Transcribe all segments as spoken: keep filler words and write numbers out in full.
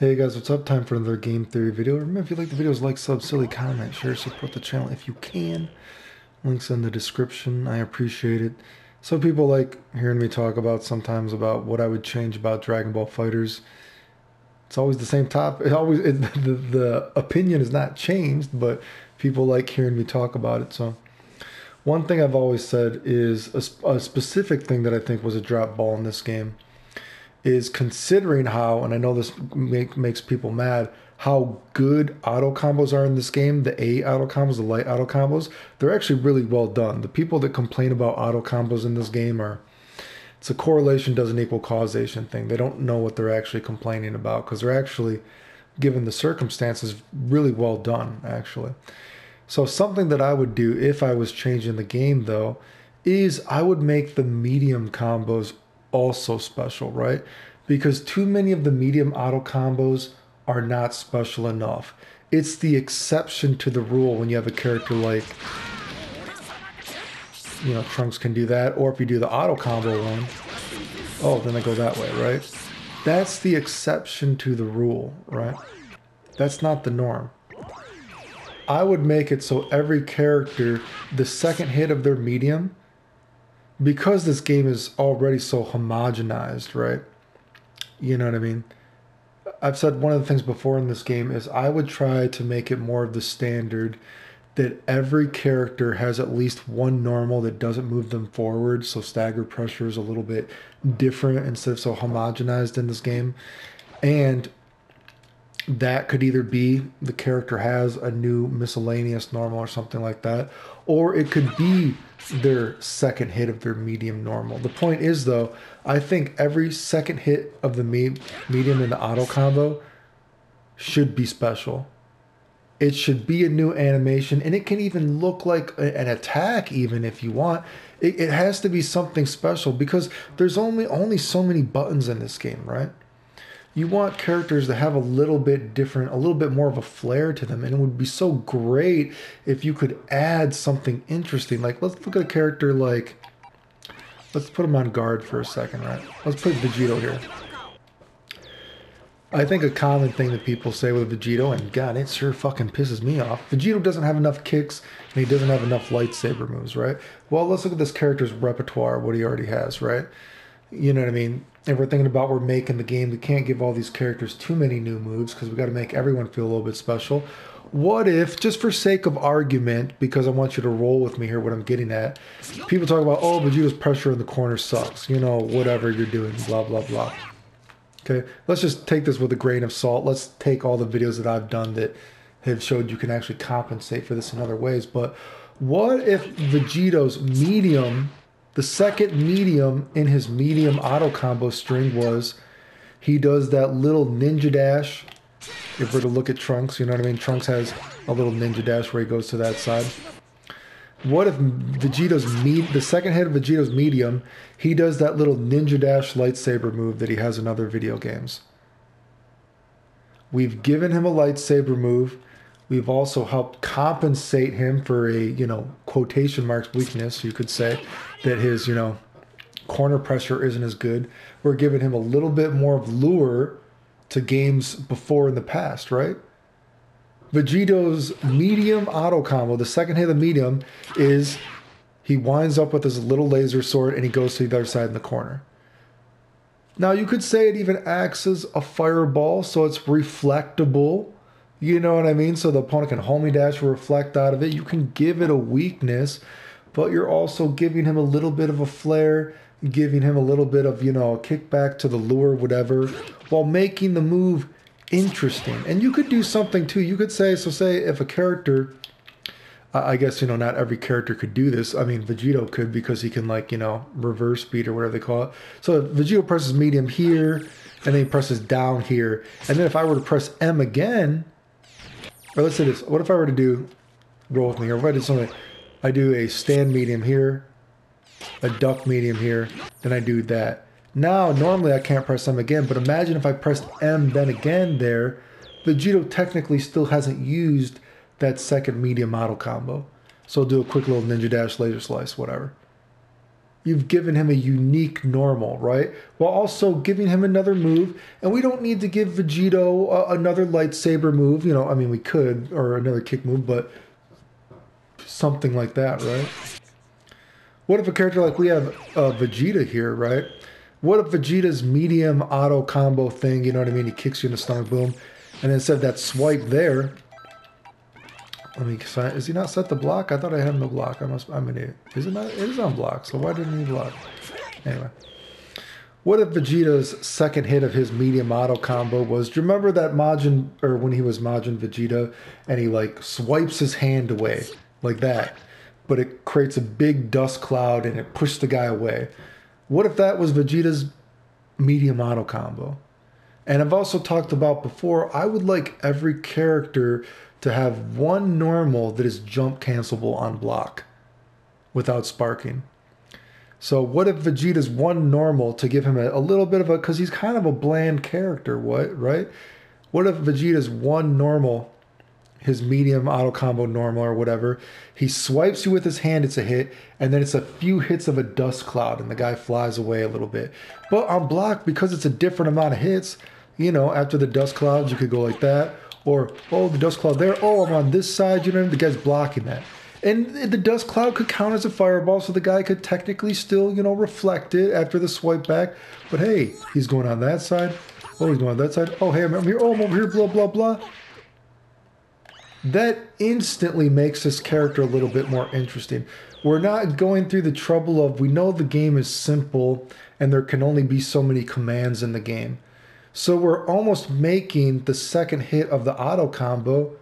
Hey guys, what's up? Time for another game theory video. Remember, if you like the videos, like, sub, silly, comment, share, support the channel if you can. Links in the description. I appreciate it. Some people like hearing me talk about sometimes about what I would change about Dragon Ball FighterZ. It's always the same topic. It always it, the, the opinion is not changed, but people like hearing me talk about it. So one thing I've always said is a, a specific thing that I think was a drop ball in this game is considering how, and I know this make, makes people mad, how good auto combos are in this game. The A auto combos, the light auto combos, they're actually really well done. The people that complain about auto combos in this game are, it's a correlation doesn't equal causation thing. They don't know what they're actually complaining about because they're actually, given the circumstances, really well done, actually. So something that I would do if I was changing the game, though, is I would make the medium combos also special, right? Because too many of the medium auto combos are not special enough. It's the exception to the rule when you have a character like, you know, Trunks can do that, or if you do the auto combo one, oh, then I go that way, right? That's the exception to the rule, right? That's not the norm. I would make it so every character, the second hit of their medium, because this game is already so homogenized, right? You know what I mean? I've said one of the things before in this game is I would try to make it more of the standard that every character has at least one normal that doesn't move them forward, so stagger pressure is a little bit different instead of so homogenized in this game. And that could either be the character has a new miscellaneous normal or something like that, or it could be their second hit of their medium normal. The point is, though, I think every second hit of the me medium in the auto combo should be special. It should be a new animation, and it can even look like a, an attack, even if you want. It, it has to be something special because there's only only so many buttons in this game, right? You want characters to have a little bit different, a little bit more of a flair to them. And it would be so great if you could add something interesting. Like, let's look at a character like, let's put him on guard for a second, right? Let's put Vegito here. I think a common thing that people say with Vegito, and God, it sure fucking pisses me off, Vegito doesn't have enough kicks, and he doesn't have enough lightsaber moves, right? Well, let's look at this character's repertoire, what he already has, right? You know what I mean? If we're thinking about we're making the game, we can't give all these characters too many new moves because we got to make everyone feel a little bit special. What if, just for sake of argument, because I want you to roll with me here what I'm getting at, people talk about, oh, Vegeta's pressure in the corner sucks, you know, whatever you're doing, blah, blah, blah. Okay, let's just take this with a grain of salt. Let's take all the videos that I've done that have showed you can actually compensate for this in other ways. But what if Vegeta's medium, the second medium in his medium auto combo string was he does that little ninja dash. If we're to look at Trunks, you know what I mean? Trunks has a little ninja dash where he goes to that side. What if Vegeta's me the second hit of Vegeta's medium, he does that little ninja dash lightsaber move that he has in other video games? We've given him a lightsaber move. We've also helped compensate him for a, you know, quotation marks weakness, you could say, that his, you know, corner pressure isn't as good. We're giving him a little bit more of lure to games before in the past, right? Vegito's medium auto combo, the second hit of the medium, is he winds up with his little laser sword and he goes to the other side in the corner. Now, you could say it even acts as a fireball, so it's reflectable. You know what I mean? So the opponent can homie dash or reflect out of it. You can give it a weakness, but you're also giving him a little bit of a flare, giving him a little bit of, you know, a kickback to the lure, whatever, while making the move interesting. And you could do something too. You could say, so say if a character, I guess, you know, not every character could do this. I mean, Vegito could because he can, like, you know, reverse speed or whatever they call it. So Vegito presses medium here, and then he presses down here. And then if I were to press M again, or let's say this, what if I were to do, roll with me here, if I did something, I do a stand medium here, a duck medium here, then I do that. Now, normally I can't press M again, but imagine if I pressed M then again there, Vegito technically still hasn't used that second medium auto combo. So I'll do a quick little ninja dash, laser slice, whatever. You've given him a unique normal, right? While also giving him another move. And we don't need to give Vegito uh, another lightsaber move. You know, I mean, we could, or another kick move, but something like that, right? What if a character like we have uh, Vegeta here, right? What if Vegeta's medium auto combo thing, you know what I mean? He kicks you in the stomach, boom. And instead of that swipe there, let me find, is he not set to block? I thought I had no block. I must, I'm an idiot. Is it not? It is on block, so why didn't he block? Anyway. What if Vegeta's second hit of his medium auto combo was, do you remember that Majin, or when he was Majin Vegeta, and he like swipes his hand away, like that, but it creates a big dust cloud and it pushed the guy away. What if that was Vegeta's medium auto combo? And I've also talked about before, I would like every character to have one normal that is jump cancelable on block without sparking. So what if Vegeta's one normal, to give him a, a little bit of a, because he's kind of a bland character, what, right? What if Vegeta's one normal, his medium auto combo normal or whatever, he swipes you with his hand, it's a hit, and then it's a few hits of a dust cloud and the guy flies away a little bit. But on block, because it's a different amount of hits, you know, after the dust clouds, you could go like that, or, oh, the dust cloud there, oh, I'm on this side, you know, the guy's blocking that. And the dust cloud could count as a fireball, so the guy could technically still, you know, reflect it after the swipe back, but hey, he's going on that side, oh, he's going on that side, oh, hey, I'm here, oh, I'm over here, blah, blah, blah. That instantly makes this character a little bit more interesting. We're not going through the trouble of, we know the game is simple and there can only be so many commands in the game. So we're almost making the second hit of the auto combo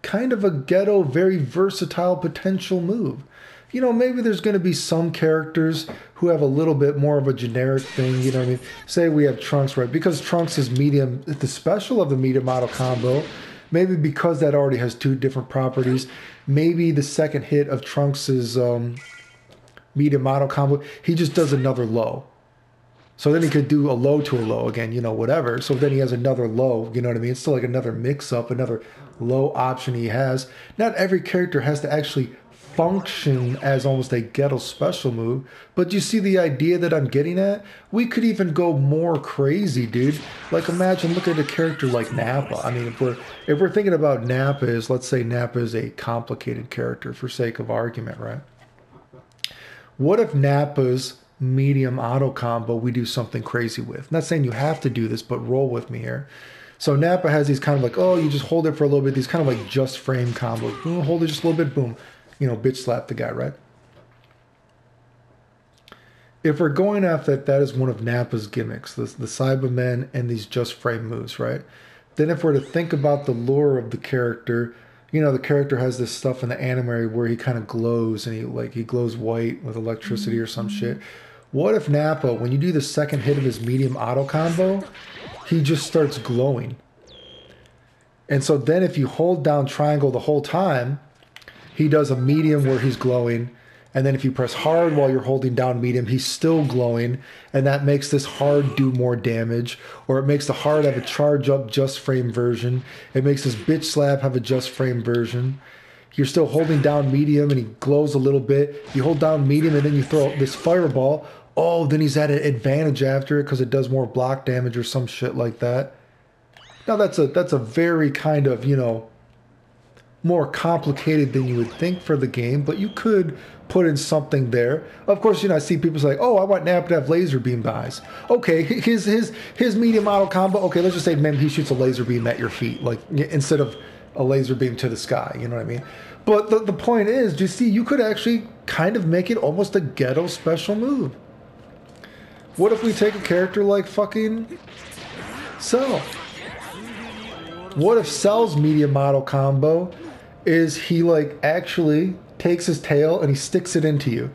kind of a ghetto, very versatile potential move. You know, maybe there's going to be some characters who have a little bit more of a generic thing, you know what I mean? Say we have Trunks, right? Because Trunks is medium, the special of the medium auto combo, maybe because that already has two different properties, maybe the second hit of Trunks' um, medium auto combo, he just does another low. So then he could do a low to a low again, you know, whatever. So then he has another low, you know what I mean? It's still like another mix-up, another low option he has. Not every character has to actually function as almost a ghetto special move, but you see the idea that I'm getting at? We could even go more crazy, dude. Like imagine, look at a character like Nappa. I mean, if we're if we're thinking about Nappa as, let's say Nappa is a complicated character for sake of argument, right? What if Nappa's medium auto combo we do something crazy with? I'm not saying you have to do this, but roll with me here. So Nappa has these kind of like, oh, you just hold it for a little bit, these kind of like just frame combos. Boom, hold it just a little bit, boom. You know, bitch slap the guy, right? If we're going after that, that is one of Nappa's gimmicks, the, the Cybermen and these just frame moves, right? Then if we're to think about the lore of the character, you know, the character has this stuff in the anime where he kind of glows and he like he glows white with electricity or some shit. What if Nappa, when you do the second hit of his medium auto combo, he just starts glowing? And so then if you hold down triangle the whole time, he does a medium where he's glowing, and then if you press hard while you're holding down medium, he's still glowing, and that makes this hard do more damage, or it makes the hard have a charge up just frame version, it makes this bitch slap have a just frame version. You're still holding down medium and he glows a little bit, you hold down medium and then you throw this fireball, oh, then he's at an advantage after it because it does more block damage or some shit like that. Now that's a, that's a very kind of, you know, more complicated than you would think for the game, but you could put in something there. Of course, you know, I see people say, oh, I want Nappa to have laser beam eyes. Okay, his his his medium auto combo, okay, let's just say maybe he shoots a laser beam at your feet, like instead of a laser beam to the sky, you know what I mean? But the, the point is, do you see, you could actually kind of make it almost a ghetto special move. What if we take a character like fucking Cell? What if Cell's medium auto combo is he like actually takes his tail and he sticks it into you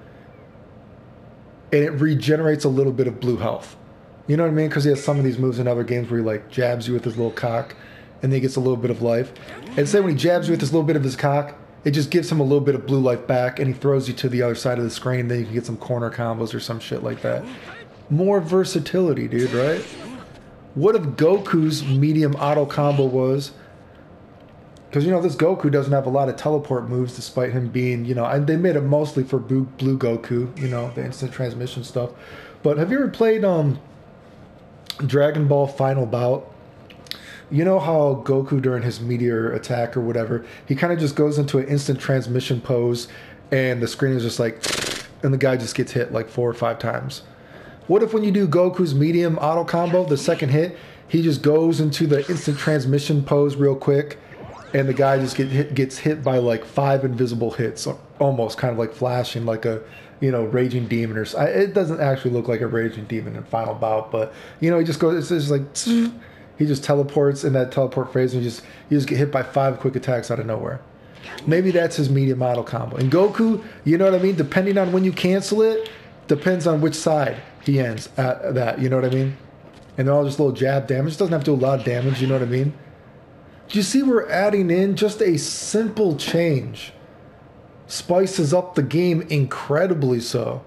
and it regenerates a little bit of blue health, you know what I mean? Because he has some of these moves in other games where he like jabs you with his little cock and then he gets a little bit of life, and say when he jabs you with this little bit of his cock, it just gives him a little bit of blue life back and he throws you to the other side of the screen, then you can get some corner combos or some shit like that. More versatility, dude, right? What if Goku's medium auto combo was, Because, you know, this Goku doesn't have a lot of teleport moves, despite him being, you know, and they made it mostly for Blue, Blue Goku, you know, the instant transmission stuff. But have you ever played um, Dragon Ball Final Bout? You know how Goku, during his meteor attack or whatever, he kind of just goes into an instant transmission pose, and the screen is just like, and the guy just gets hit like four or five times. What if when you do Goku's medium auto combo, the second hit, he just goes into the instant transmission pose real quick, and the guy just get hit, gets hit by like five invisible hits, almost kind of like flashing like a, you know, raging demon or something. It doesn't actually look like a raging demon in Final Bout, but, you know, he just goes, it's just like, he just teleports in that teleport phase, and you just, you just get hit by five quick attacks out of nowhere. Maybe that's his medium auto combo. And Goku, you know what I mean? Depending on when you cancel it, depends on which side he ends at that, you know what I mean? And they're all just little jab damage. Doesn't have to do a lot of damage, you know what I mean? Do you see we're adding in just a simple change? Spices up the game incredibly so.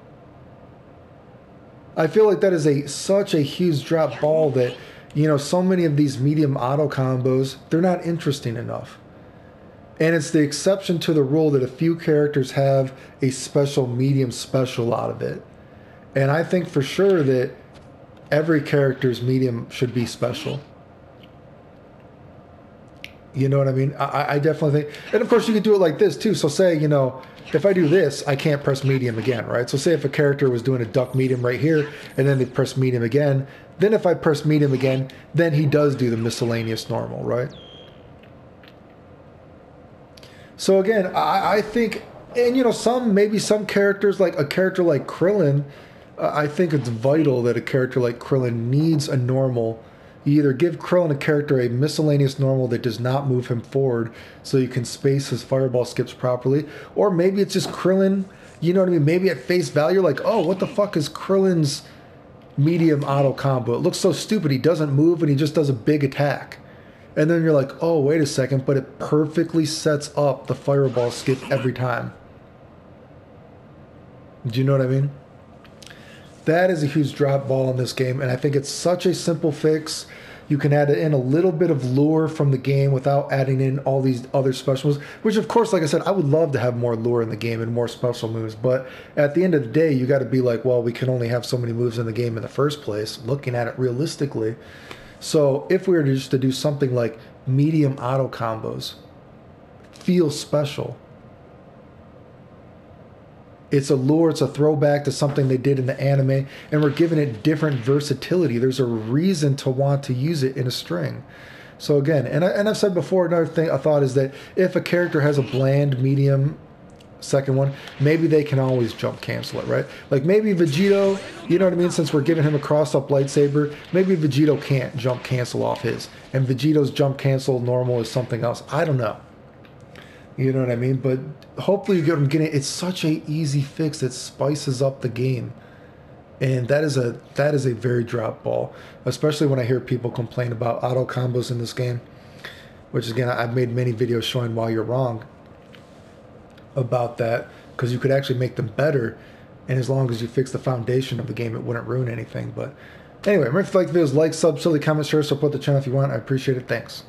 I feel like that is a such a huge drop ball that, you know, so many of these medium auto combos, they're not interesting enough. And it's the exception to the rule that a few characters have a special medium special out of it. And I think for sure that every character's medium should be special. You know what I mean? I, I definitely think... And of course, you could do it like this, too. So say, you know, if I do this, I can't press medium again, right? So say if a character was doing a duck medium right here, and then they press medium again. Then if I press medium again, then he does do the miscellaneous normal, right? So again, I, I think... And, you know, some... Maybe some characters, like a character like Krillin... Uh, I think it's vital that a character like Krillin needs a normal... You either give Krillin a character a miscellaneous normal that does not move him forward so you can space his fireball skips properly, or maybe it's just Krillin, you know what I mean? Maybe at face value, you're like, oh, what the fuck is Krillin's medium auto combo? It looks so stupid. He doesn't move and he just does a big attack. And then you're like, oh, wait a second, but it perfectly sets up the fireball skip every time. Do you know what I mean? That is a huge drop ball in this game, and I think it's such a simple fix. You can add in a little bit of lure from the game without adding in all these other special moves, which of course, like I said, I would love to have more lure in the game and more special moves, but at the end of the day, you got to be like, well, we can only have so many moves in the game in the first place, looking at it realistically. So if we were to just to do something like medium auto combos, feel special. It's a lure, it's a throwback to something they did in the anime, and we're giving it different versatility. There's a reason to want to use it in a string. So again, and, I, and I've said before, another thing I thought is that if a character has a bland medium second one, maybe they can always jump cancel it, right? Like maybe Vegito, you know what I mean? Since we're giving him a cross-up lightsaber, maybe Vegito can't jump cancel off his, and Vegito's jump cancel normal is something else. I don't know. You know what I mean? But hopefully you get them getting it. It's such an easy fix that spices up the game. And that is a that is a very drop ball. Especially when I hear people complain about auto combos in this game. Which again, I've made many videos showing why you're wrong about that. Because you could actually make them better. And as long as you fix the foundation of the game, it wouldn't ruin anything. But anyway, remember if you like the videos, like, sub, silly, comment, share, support the channel if you want. I appreciate it. Thanks.